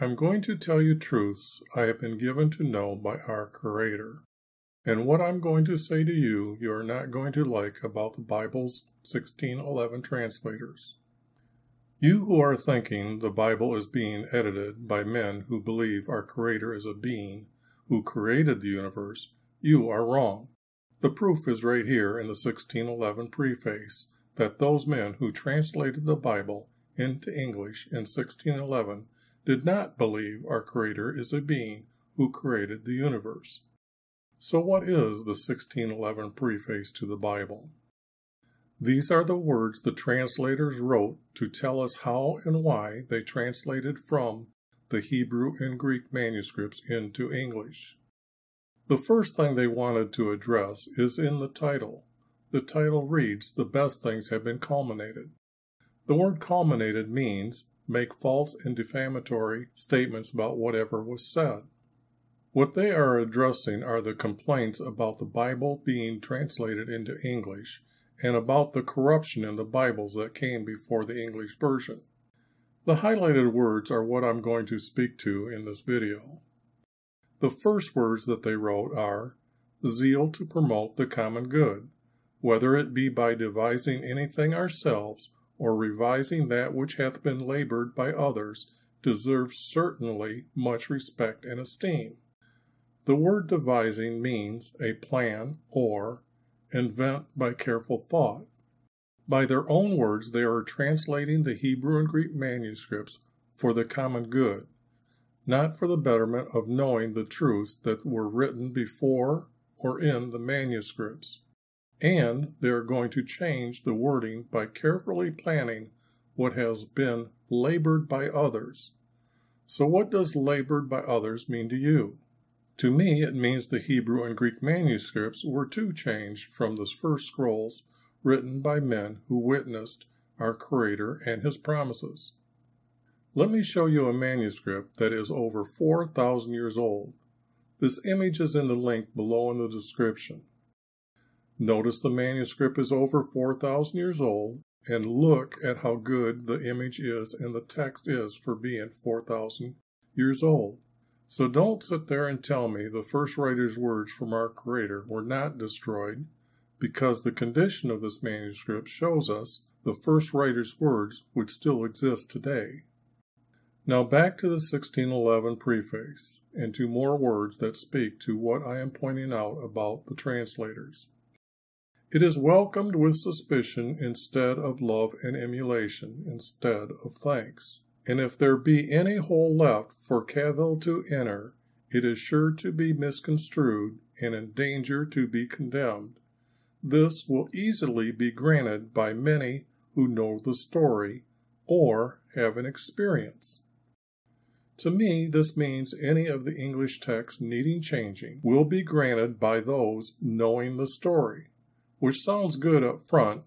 I'm going to tell you truths I have been given to know by our Creator. And what I'm going to say to you, you're not going to like about the Bible's 1611 translators. You who are thinking the Bible is being edited by men who believe our Creator is a being who created the universe, you are wrong. The proof is right here in the 1611 preface that those men who translated the Bible into English in 1611 did not believe our Creator is a being who created the universe. So what is the 1611 preface to the Bible? These are the words the translators wrote to tell us how and why they translated from the Hebrew and Greek manuscripts into English. The first thing they wanted to address is in the title. The title reads, "The Best Things Have Been Calumniated." The word calumniated means make false and defamatory statements about whatever was said. What they are addressing are the complaints about the Bible being translated into English and about the corruption in the Bibles that came before the English version. The highlighted words are what I'm going to speak to in this video. The first words that they wrote are zeal to promote the common good, whether it be by devising anything ourselves or revising that which hath been labored by others, deserves certainly much respect and esteem. The word devising means a plan or invent by careful thought. By their own words, they are translating the Hebrew and Greek manuscripts for the common good, not for the betterment of knowing the truths that were written before or in the manuscripts. And they are going to change the wording by carefully planning what has been labored by others. So what does labored by others mean to you? To me, it means the Hebrew and Greek manuscripts were too changed from the first scrolls written by men who witnessed our Creator and His promises. Let me show you a manuscript that is over 4,000 years old. This image is in the link below in the description. Notice the manuscript is over 4,000 years old, and look at how good the image is and the text is for being 4,000 years old. So don't sit there and tell me the first writer's words from our Creator were not destroyed, because the condition of this manuscript shows us the first writer's words would still exist today. Now back to the 1611 preface, and to more words that speak to what I am pointing out about the translators. It is welcomed with suspicion instead of love, and emulation instead of thanks. And if there be any hole left for cavil to enter, it is sure to be misconstrued and in danger to be condemned. This will easily be granted by many who know the story or have an experience. To me, this means any of the English texts needing changing will be granted by those knowing the story, which sounds good up front,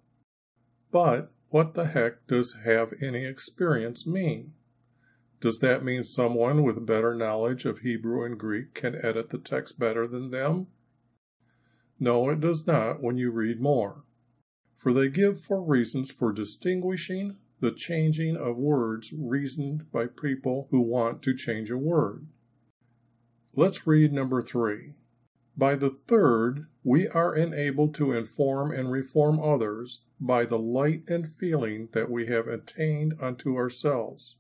but what the heck does have any experience mean? Does that mean someone with better knowledge of Hebrew and Greek can edit the text better than them? No, it does not when you read more. For they give four reasons for distinguishing the changing of words reasoned by people who want to change a word. Let's read number 3. By the third, we are enabled to inform and reform others by the light and feeling that we have attained unto ourselves.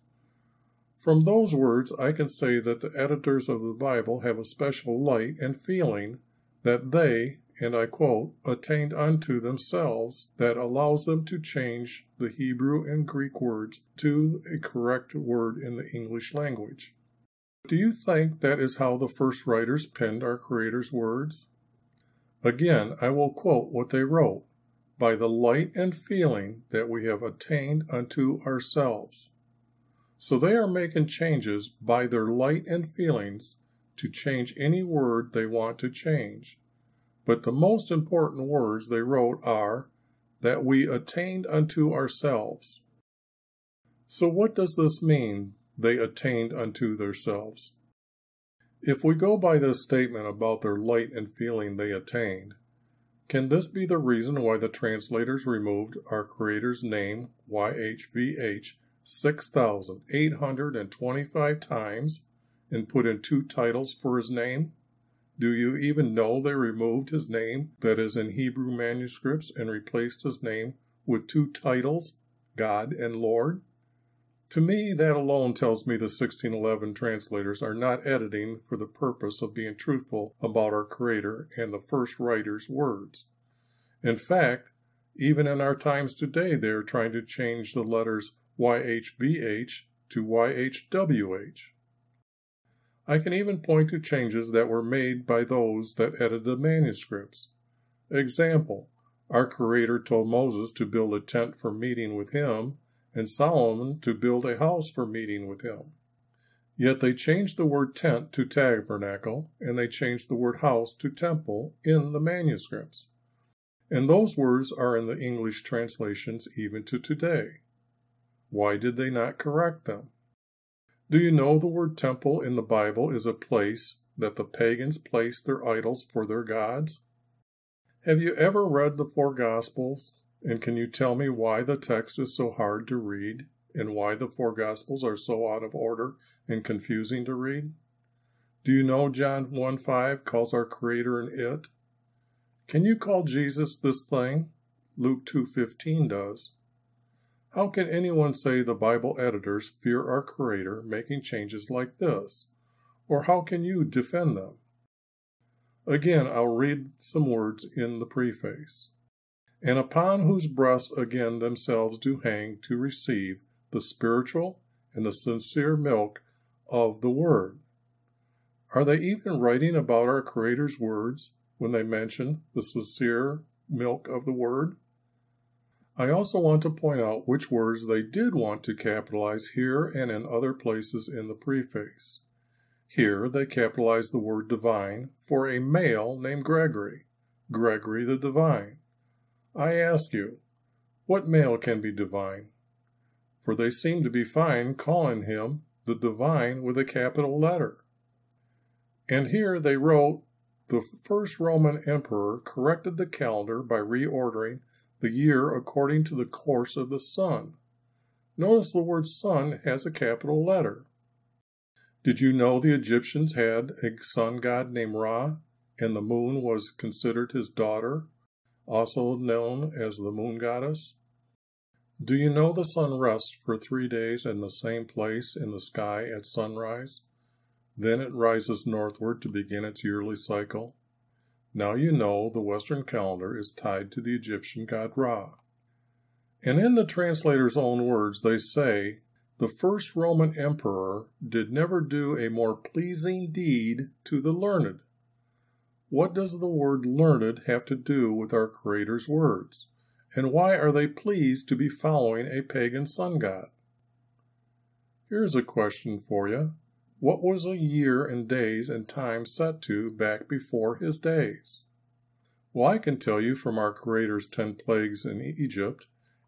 From those words, I can say that the editors of the Bible have a special light and feeling that they, and I quote, attained unto themselves, that allows them to change the Hebrew and Greek words to a correct word in the English language. Do you think that is how the first writers penned our Creator's words? Again, I will quote what they wrote, by the light and feeling that we have attained unto ourselves. So they are making changes by their light and feelings to change any word they want to change. But the most important words they wrote are, that we attained unto ourselves. So what does this mean? They attained unto themselves. If we go by this statement about their light and feeling they attained, can this be the reason why the translators removed our Creator's name, YHVH, 6,825 times and put in two titles for his name? Do you even know they removed his name that is in Hebrew manuscripts and replaced his name with two titles, God and Lord? To me, that alone tells me the 1611 translators are not editing for the purpose of being truthful about our Creator and the first writer's words. In fact, even in our times today, they are trying to change the letters YHVH to YHWH. I can even point to changes that were made by those that edited the manuscripts. Example, our Creator told Moses to build a tent for meeting with him, and Solomon to build a house for meeting with him. Yet they changed the word tent to tabernacle, and they changed the word house to temple in the manuscripts. And those words are in the English translations even to today. Why did they not correct them? Do you know the word temple in the Bible is a place that the pagans placed their idols for their gods? Have you ever read the four Gospels, and can you tell me why the text is so hard to read and why the four Gospels are so out of order and confusing to read? Do you know John 1:5 calls our Creator an it? Can you call Jesus this thing? Luke 2:15 does. How can anyone say the Bible editors fear our Creator making changes like this? Or how can you defend them? Again, I'll read some words in the preface. And upon whose breasts again themselves do hang to receive the spiritual and the sincere milk of the Word. Are they even writing about our Creator's words when they mention the sincere milk of the Word? I also want to point out which words they did want to capitalize here and in other places in the preface. Here they capitalized the word divine for a male named Gregory, Gregory the Divine. I ask you, what male can be divine? For they seem to be fine calling him the Divine with a capital letter. And here they wrote, the first Roman emperor corrected the calendar by reordering the year according to the course of the sun. Notice the word sun has a capital letter. Did you know the Egyptians had a sun god named Ra, and the moon was considered his daughter, also known as the moon goddess? Do you know the sun rests for 3 days in the same place in the sky at sunrise? Then it rises northward to begin its yearly cycle. Now you know the Western calendar is tied to the Egyptian god Ra. And in the translator's own words, they say, the first Roman emperor did never do a more pleasing deed to the learned. What does the word learned have to do with our Creator's words? And why are they pleased to be following a pagan sun god? Here's a question for you. What was a year and days and time set to back before his days? Well, I can tell you from our Creator's 10 plagues in Egypt,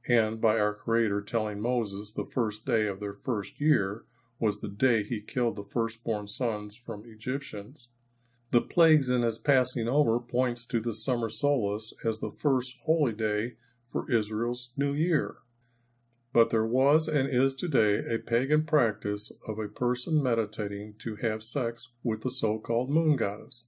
and by our Creator telling Moses the first day of their first year was the day he killed the firstborn sons from Egyptians. The plagues in his passing over points to the summer solstice as the first holy day for Israel's new year. But there was and is today a pagan practice of a person meditating to have sex with the so-called moon goddess.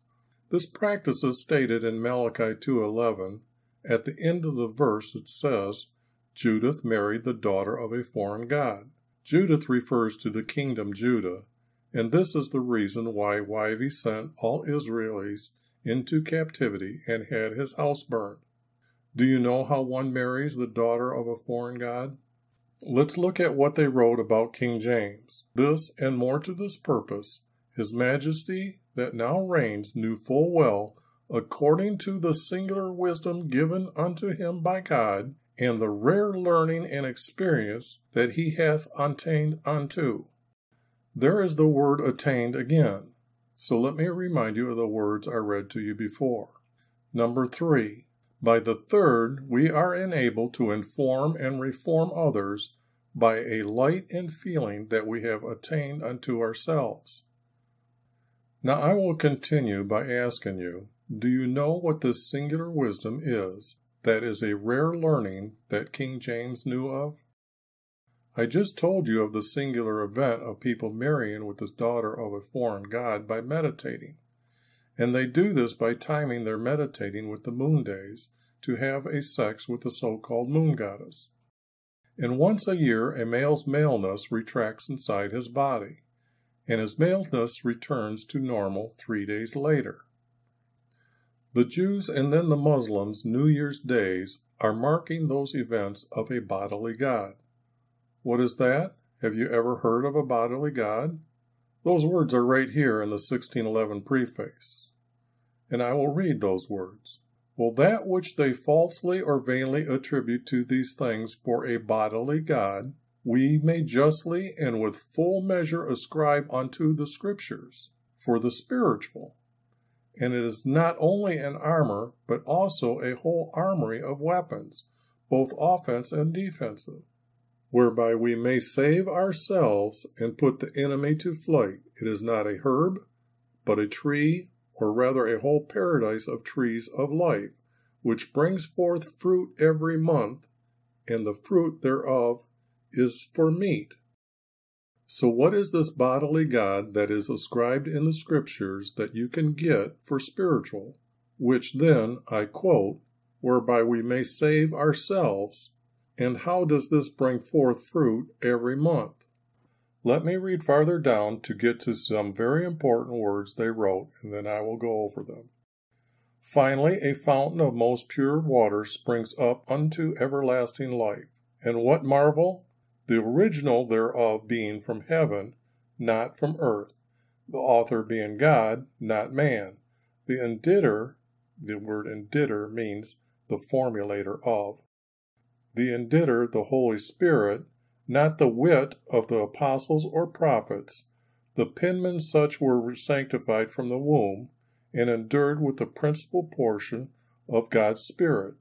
This practice is stated in Malachi 2:11. At the end of the verse it says, Judith married the daughter of a foreign god. Judith refers to the kingdom Judah, and this is the reason why YV sent all Israelites into captivity and had his house burned. Do you know how one marries the daughter of a foreign god? Let's look at what they wrote about King James. This, and more to this purpose, His Majesty that now reigns knew full well, according to the singular wisdom given unto him by God, and the rare learning and experience that he hath attained unto. There is the word attained again, so let me remind you of the words I read to you before. Number 3. By the third, we are enabled to inform and reform others by a light and feeling that we have attained unto ourselves. Now I will continue by asking you, do you know what this singular wisdom is that is a rare learning that King James knew of? I just told you of the singular event of people marrying with the daughter of a foreign god by meditating. And they do this by timing their meditating with the moon days to have a sex with the so-called moon goddess. And once a year a male's maleness retracts inside his body, and his maleness returns to normal 3 days later. The Jews and then the Muslims' New Year's days are marking those events of a bodily god. What is that? Have you ever heard of a bodily god? Those words are right here in the 1611 preface. And I will read those words. Well, that which they falsely or vainly attribute to these things for a bodily god, we may justly and with full measure ascribe unto the Scriptures, for the spiritual. And it is not only an armor, but also a whole armory of weapons, both offense and defensive, whereby we may save ourselves and put the enemy to flight. It is not a herb, but a tree, or rather a whole paradise of trees of life, which brings forth fruit every month, and the fruit thereof is for meat. So what is this bodily god that is ascribed in the Scriptures that you can get for spiritual, which then, I quote, whereby we may save ourselves, and how does this bring forth fruit every month? Let me read farther down to get to some very important words they wrote, and then I will go over them. Finally, a fountain of most pure water springs up unto everlasting life. And what marvel? The original thereof being from heaven, not from earth. The author being God, not man. The inditer, the word inditer means the formulator of. The inditer, the Holy Spirit, not the wit of the apostles or prophets. The penmen such were sanctified from the womb, and endured with the principal portion of God's Spirit.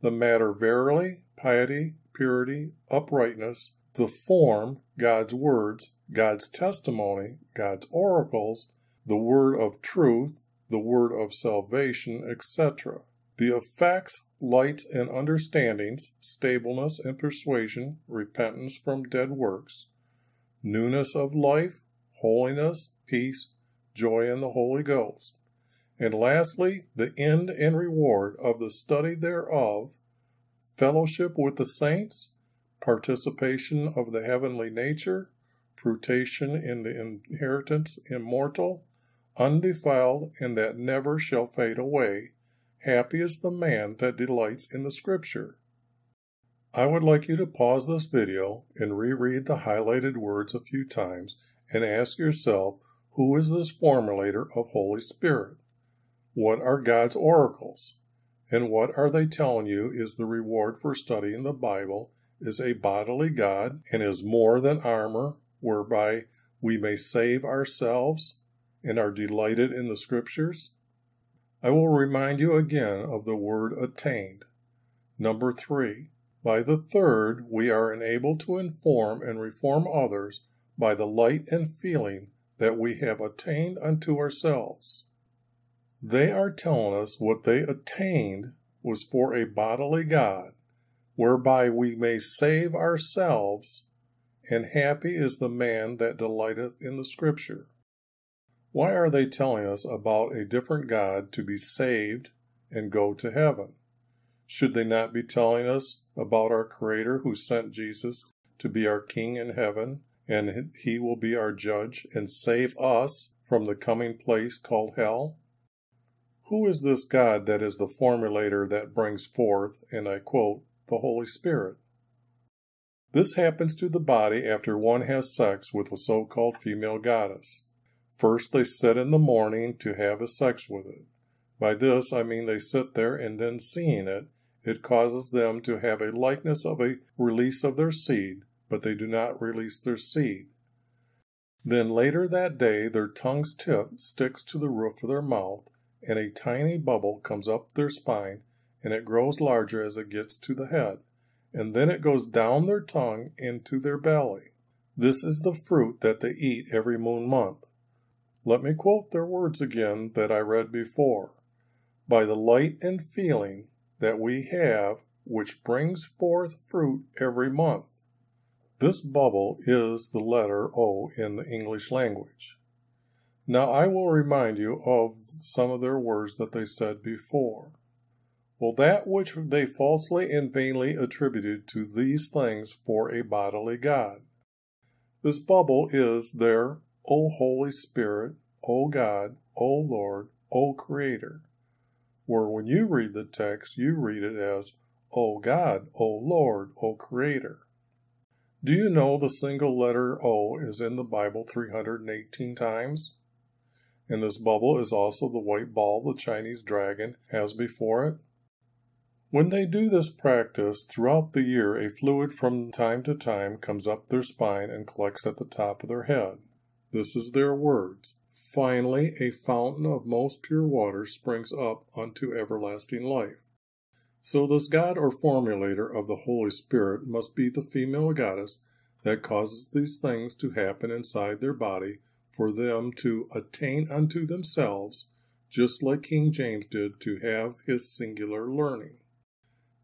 The matter verily, piety, purity, uprightness, the form, God's words, God's testimony, God's oracles, the word of truth, the word of salvation, etc. The effects, lights and understandings, stableness and persuasion, repentance from dead works, newness of life, holiness, peace, joy in the Holy Ghost. And lastly, the end and reward of the study thereof, fellowship with the saints, participation of the heavenly nature, fruitation in the inheritance immortal, undefiled, and that never shall fade away. Happy is the man that delights in the Scripture. I would like you to pause this video and reread the highlighted words a few times and ask yourself, who is this formulator of Holy Spirit? What are God's oracles? And what are they telling you is the reward for studying the Bible is a bodily God and is more than armor, whereby we may save ourselves and are delighted in the Scriptures? I will remind you again of the word attained. Number 3. By the third, we are enabled to inform and reform others by the light and feeling that we have attained unto ourselves. They are telling us what they attained was for a bodily God, whereby we may save ourselves, and happy is the man that delighteth in the Scripture. Why are they telling us about a different God to be saved and go to heaven? Should they not be telling us about our Creator who sent Jesus to be our King in heaven, and He will be our judge and save us from the coming place called hell? Who is this God that is the formulator that brings forth, and I quote, the Holy Spirit? This happens to the body after one has sex with a so-called female goddess. First they sit in the morning to have a sex with it. By this I mean they sit there and then seeing it, it causes them to have a likeness of a release of their seed, but they do not release their seed. Then later that day their tongue's tip sticks to the roof of their mouth, and a tiny bubble comes up their spine, and it grows larger as it gets to the head, and then it goes down their tongue into their belly. This is the fruit that they eat every moon month. Let me quote their words again that I read before. By the light and feeling that we have, which brings forth fruit every month. This bubble is the letter O in the English language. Now I will remind you of some of their words that they said before. Well, that which they falsely and vainly attributed to these things for a bodily God. This bubble is their O Holy Spirit, O God, O Lord, O Creator, where when you read the text, you read it as O God, O Lord, O Creator. Do you know the single letter O is in the Bible 318 times? And this bubble is also the white ball the Chinese dragon has before it. When they do this practice, throughout the year, a fluid from time to time comes up their spine and collects at the top of their head. This is their words. Finally, a fountain of most pure water springs up unto everlasting life. So this god or formulator of the Holy Spirit must be the female goddess that causes these things to happen inside their body for them to attain unto themselves, just like King James did to have his singular learning.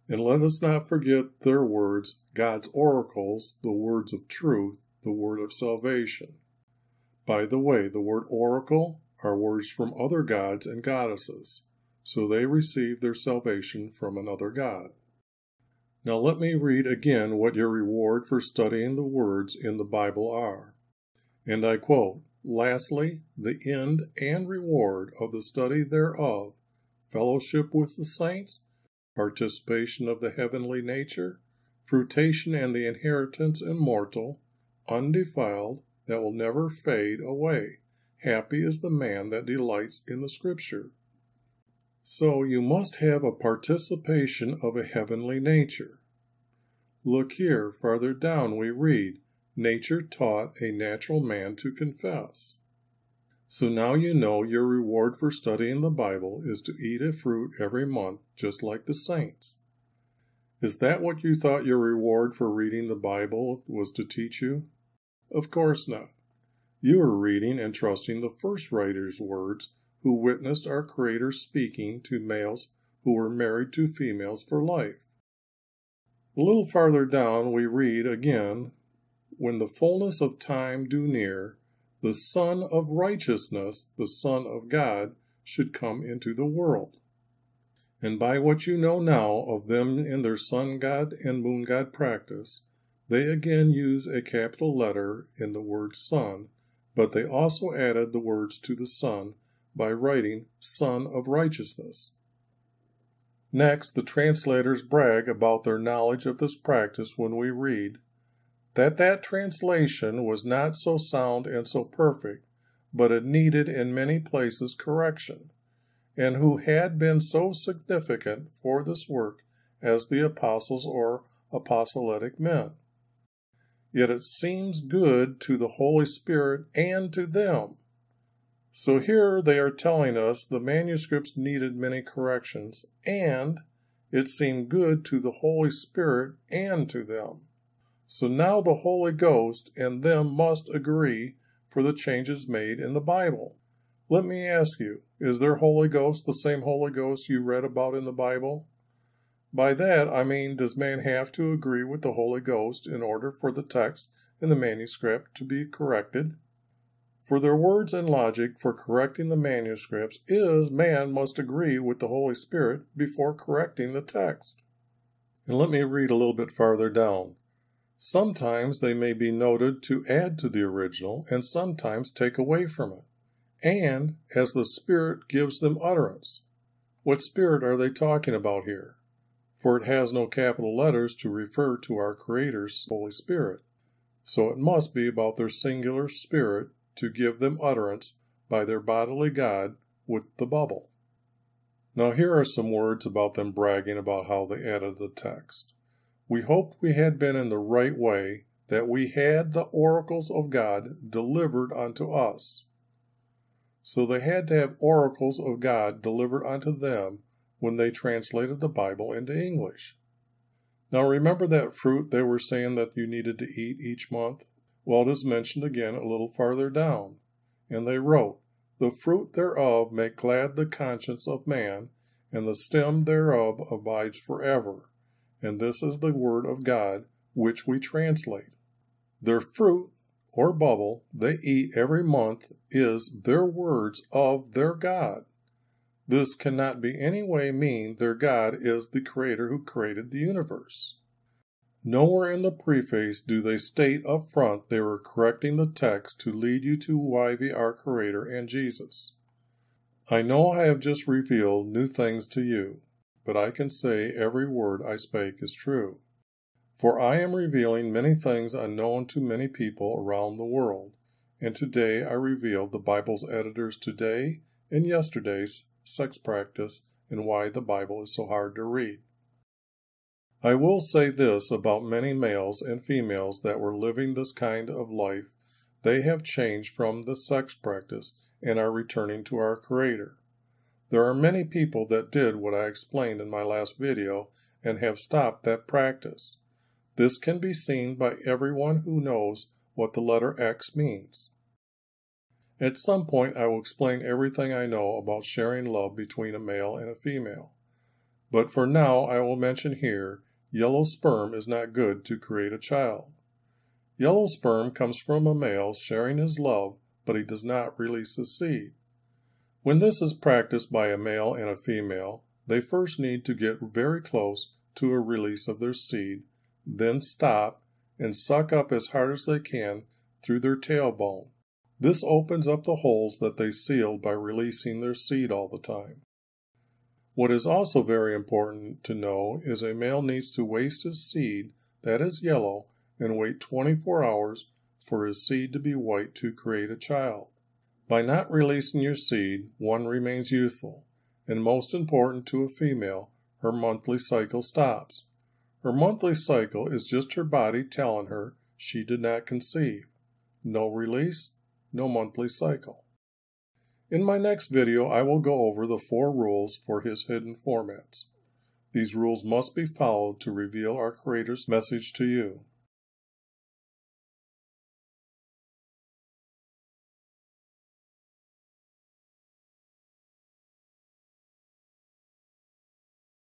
And let us not forget their words, God's oracles, the words of truth, the word of salvation. By the way, the word oracle are words from other gods and goddesses, so they receive their salvation from another god. Now let me read again what your reward for studying the words in the Bible are. And I quote, "Lastly, the end and reward of the study thereof, fellowship with the saints, participation of the heavenly nature, fruitation and the inheritance immortal, undefiled, that will never fade away. Happy is the man that delights in the Scripture." So you must have a participation of a heavenly nature. Look here, farther down we read, "Nature taught a natural man to confess." So now you know your reward for studying the Bible is to eat a fruit every month, just like the saints. Is that what you thought your reward for reading the Bible was to teach you? Of course not. You are reading and trusting the first writer's words, who witnessed our Creator speaking to males who were married to females for life. A little farther down we read again, "When the fullness of time do near, the Son of Righteousness, the Son of God, should come into the world." And by what you know now of them in their sun god and moon god practice, they again use a capital letter in the word Son, but they also added the words to the Son by writing Son of Righteousness. Next, the translators brag about their knowledge of this practice when we read, that translation was not so sound and so perfect, but it needed in many places correction, and who had been so significant for this work as the apostles or apostolic men. Yet it seems good to the Holy Spirit and to them. So here they are telling us the manuscripts needed many corrections, and it seemed good to the Holy Spirit and to them. So now the Holy Ghost and them must agree for the changes made in the Bible. Let me ask you, is their Holy Ghost the same Holy Ghost you read about in the Bible? By that, I mean, does man have to agree with the Holy Ghost in order for the text in the manuscript to be corrected? For their words and logic for correcting the manuscripts is man must agree with the Holy Spirit before correcting the text. And let me read a little bit farther down. "Sometimes they may be noted to add to the original and sometimes take away from it, and as the Spirit gives them utterance." What Spirit are they talking about here? For it has no capital letters to refer to our Creator's Holy Spirit. So it must be about their singular spirit to give them utterance by their bodily God with the bubble. Now here are some words about them bragging about how they added the text. "We hoped we had been in the right way, that we had the oracles of God delivered unto us." So they had to have oracles of God delivered unto them when they translated the Bible into English. Now remember that fruit they were saying that you needed to eat each month? Well, it is mentioned again a little farther down. And they wrote, "The fruit thereof make glad the conscience of man, and the stem thereof abides forever. And this is the word of God, which we translate." Their fruit or bubble they eat every month is their words of their God. This cannot be any way mean their God is the creator who created the universe. Nowhere in the preface do they state up front they were correcting the text to lead you to YV, our creator, and Jesus. I know I have just revealed new things to you, but I can say every word I spake is true. For I am revealing many things unknown to many people around the world, and today I revealed the Bible's editors today and yesterday's sex practice and why the Bible is so hard to read. I will say this about many males and females that were living this kind of life. They have changed from the sex practice and are returning to our Creator. There are many people that did what I explained in my last video and have stopped that practice. This can be seen by everyone who knows what the letter X means. At some point, I will explain everything I know about sharing love between a male and a female. But for now, I will mention here, yellow sperm is not good to create a child. Yellow sperm comes from a male sharing his love, but he does not release his seed. When this is practiced by a male and a female, they first need to get very close to a release of their seed, then stop and suck up as hard as they can through their tailbone. This opens up the holes that they sealed by releasing their seed all the time. What is also very important to know is a male needs to waste his seed that is yellow and wait 24 hours for his seed to be white to create a child. By not releasing your seed, one remains youthful, and most important to a female, her monthly cycle stops. Her monthly cycle is just her body telling her she did not conceive. No release, no monthly cycle. In my next video, I will go over the 4 rules for his hidden formats. These rules must be followed to reveal our Creator's message to you.